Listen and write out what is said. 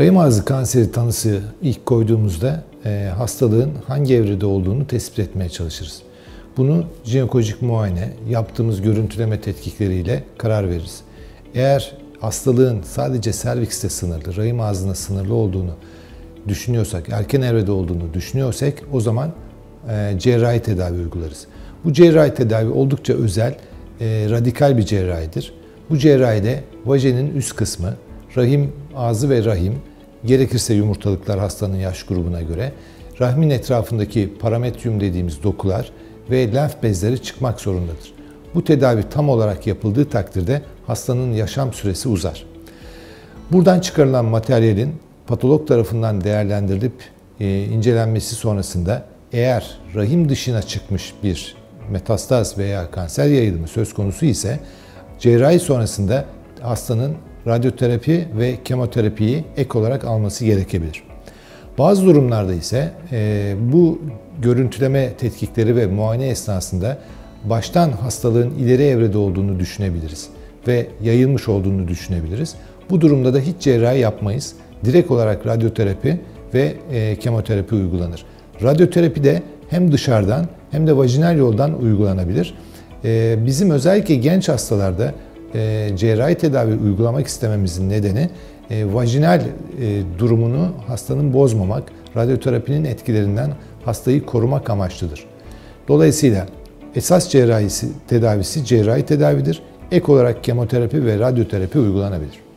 Rahim ağzı kanseri tanısı ilk koyduğumuzda hastalığın hangi evrede olduğunu tespit etmeye çalışırız. Bunu jinekolojik muayene, yaptığımız görüntüleme tetkikleriyle karar veririz. Eğer hastalığın sadece servikste sınırlı, rahim ağzına sınırlı olduğunu düşünüyorsak, erken evrede olduğunu düşünüyorsak o zaman cerrahi tedavi uygularız. Bu cerrahi tedavi oldukça özel, radikal bir cerrahidir. Bu cerrahide vajenin üst kısmı, rahim ağzı ve rahim, gerekirse yumurtalıklar hastanın yaş grubuna göre, rahmin etrafındaki parametriyum dediğimiz dokular ve lenf bezleri çıkmak zorundadır. Bu tedavi tam olarak yapıldığı takdirde hastanın yaşam süresi uzar. Buradan çıkarılan materyalin patolog tarafından değerlendirilip incelenmesi sonrasında eğer rahim dışına çıkmış bir metastaz veya kanser yayılımı söz konusu ise cerrahi sonrasında hastanın radyoterapi ve kemoterapiyi ek olarak alması gerekebilir. Bazı durumlarda ise bu görüntüleme tetkikleri ve muayene esnasında baştan hastalığın ileri evrede olduğunu düşünebiliriz ve yayılmış olduğunu düşünebiliriz. Bu durumda da hiç cerrahi yapmayız. Direkt olarak radyoterapi ve kemoterapi uygulanır. Radyoterapi de hem dışarıdan hem de vajinal yoldan uygulanabilir. Bizim özellikle genç hastalarda cerrahi tedavi uygulamak istememizin nedeni vajinal durumunu hastanın bozmamak, radyoterapinin etkilerinden hastayı korumak amaçlıdır. Dolayısıyla esas cerrahi tedavisi cerrahi tedavidir. Ek olarak kemoterapi ve radyoterapi uygulanabilir.